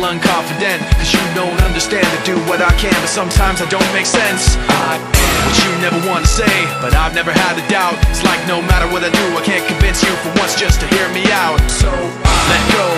feel unconfident, cause you don't understand. I do what I can, but sometimes I don't make sense. I am what you never want to say, but I've never had a doubt. It's like no matter what I do, I can't convince you for once just to hear me out. So I let go